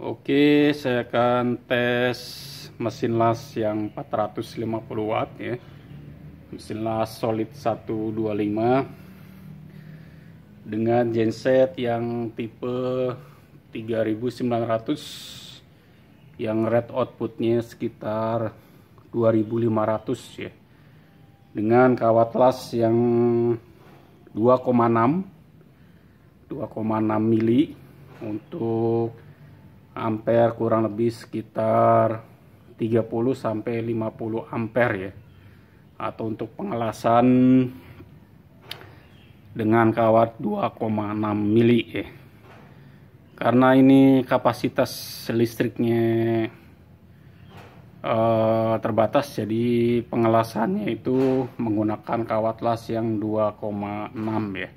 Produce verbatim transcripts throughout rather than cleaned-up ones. Oke, saya akan tes mesin las yang empat ratus lima puluh watt ya. Mesin las solid seratus dua puluh lima dengan genset yang tipe tiga ribu sembilan ratus yang red outputnya sekitar dua ribu lima ratus ya. Dengan kawat las yang dua koma enam mili untuk ampere kurang lebih sekitar tiga puluh sampai lima puluh ampere ya. Atau untuk pengelasan dengan kawat dua koma enam mili ya. Karena ini kapasitas listriknya eh, terbatas, jadi pengelasannya itu menggunakan kawat las yang dua koma enam ya.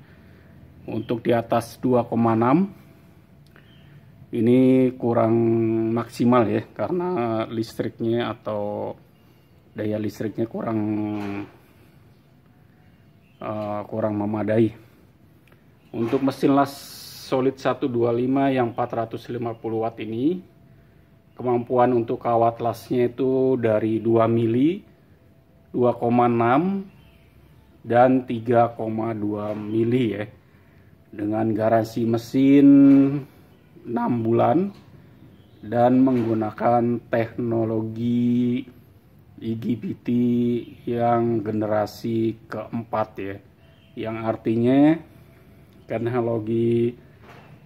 Untuk di atas dua koma enam ini kurang maksimal ya, karena listriknya atau daya listriknya kurang uh, kurang memadai. Untuk mesin las solid seratus dua puluh lima yang empat ratus lima puluh watt ini, kemampuan untuk kawat lasnya itu dari dua mili, dua koma enam dan tiga koma dua mili ya. Dengan garansi mesin enam bulan dan menggunakan teknologi I G B T yang generasi keempat ya, yang artinya teknologi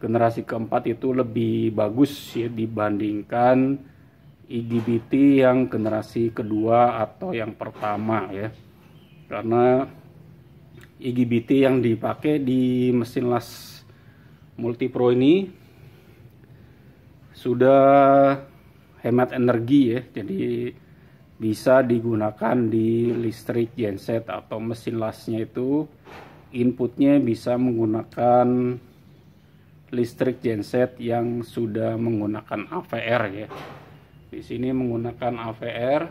generasi keempat itu lebih bagus ya dibandingkan I G B T yang generasi kedua atau yang pertama ya, karena I G B T yang dipakai di mesin las multipro ini sudah hemat energi ya, jadi bisa digunakan di listrik genset atau mesin lasnya itu inputnya bisa menggunakan listrik genset yang sudah menggunakan A V R ya. Di sini menggunakan A V R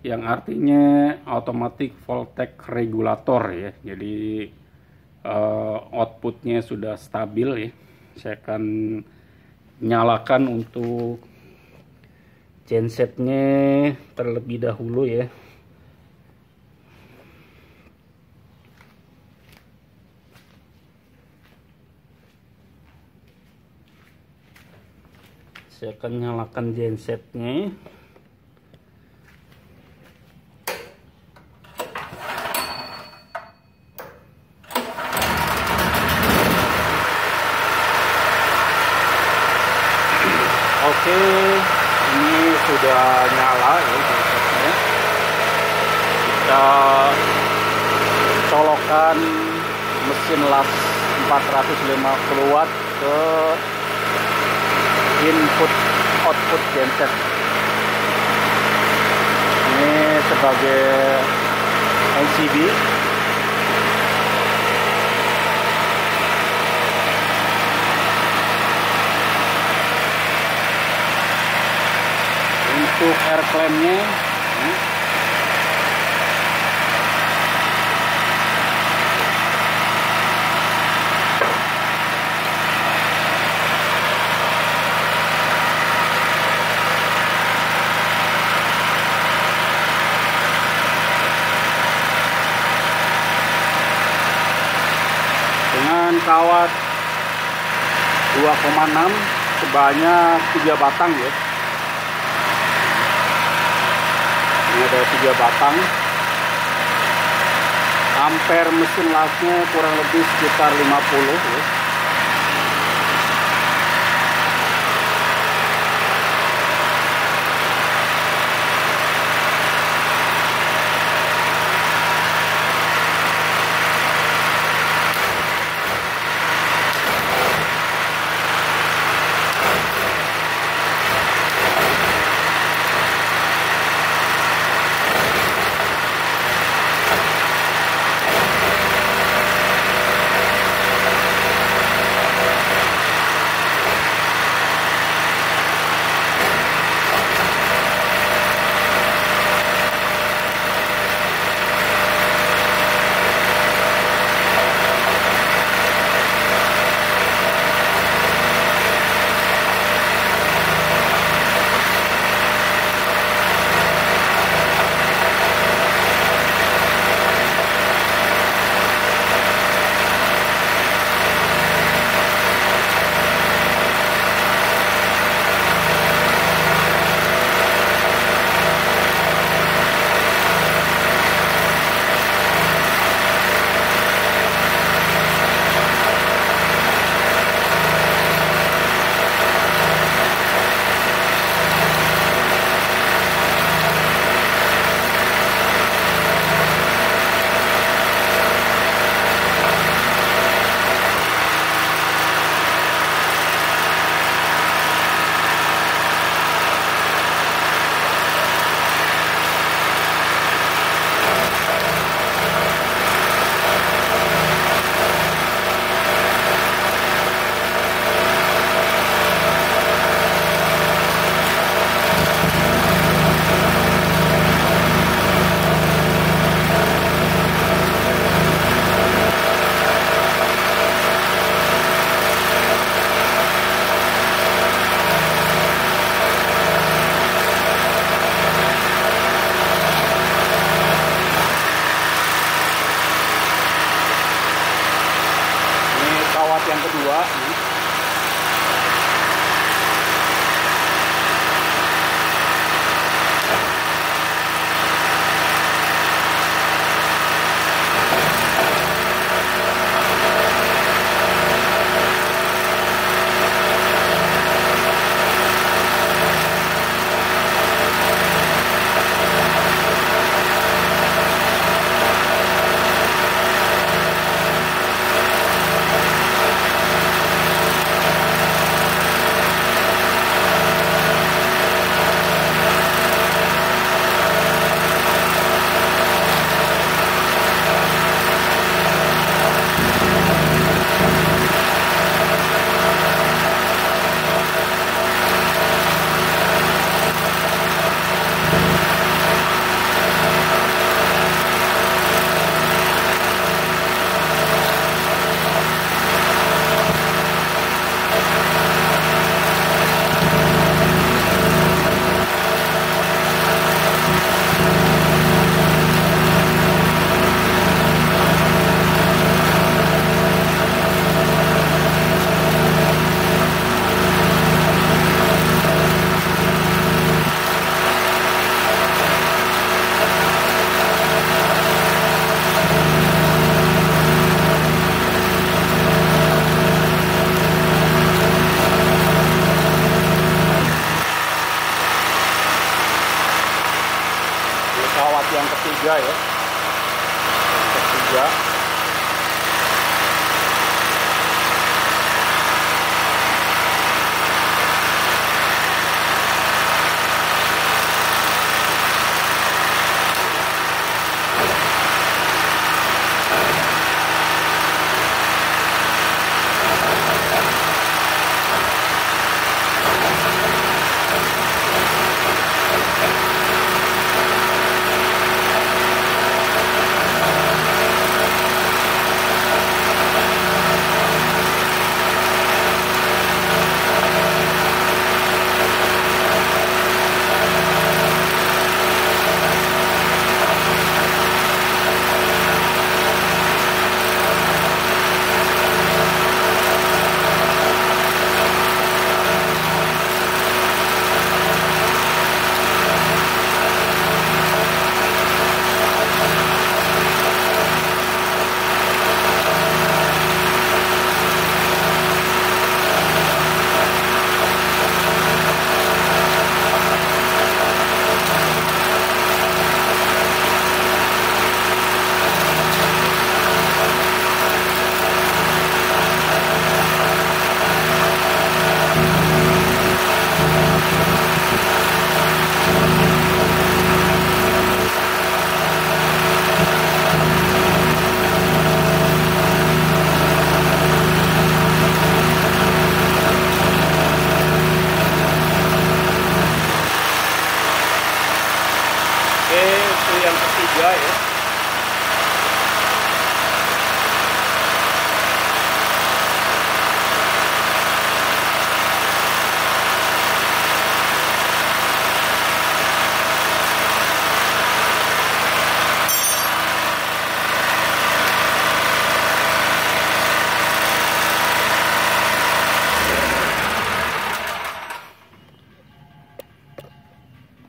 yang artinya automatic voltage regulator ya, jadi uh, outputnya sudah stabil ya. Saya akan nyalakan untuk gensetnya terlebih dahulu ya. Saya akan nyalakan gensetnya. Oke, ini sudah nyala ya gensetnya. Kita colokan mesin las empat ratus lima puluh watt ke input output genset. Ini sebagai M C B. Untuk air clamnya dengan kawat dua koma enam sebanyak tiga batang ya. Ada tiga batang. Ampere mesin lasnya kurang lebih sekitar lima puluh ya. ketiga ya, ketiga.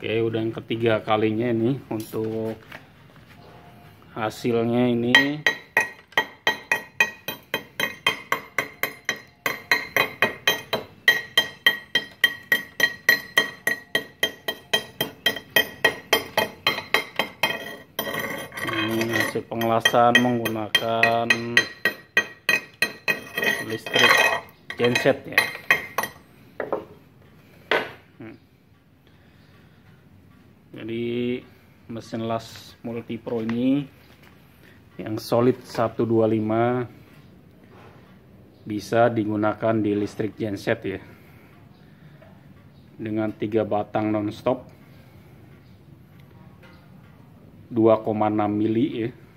Oke, udah yang ketiga kalinya ini untuk hasilnya ini. Ini hasil pengelasan menggunakan listrik genset ya. Jadi mesin las multipro ini yang solid seratus dua puluh lima bisa digunakan di listrik genset ya, dengan tiga batang nonstop dua koma enam mili ya.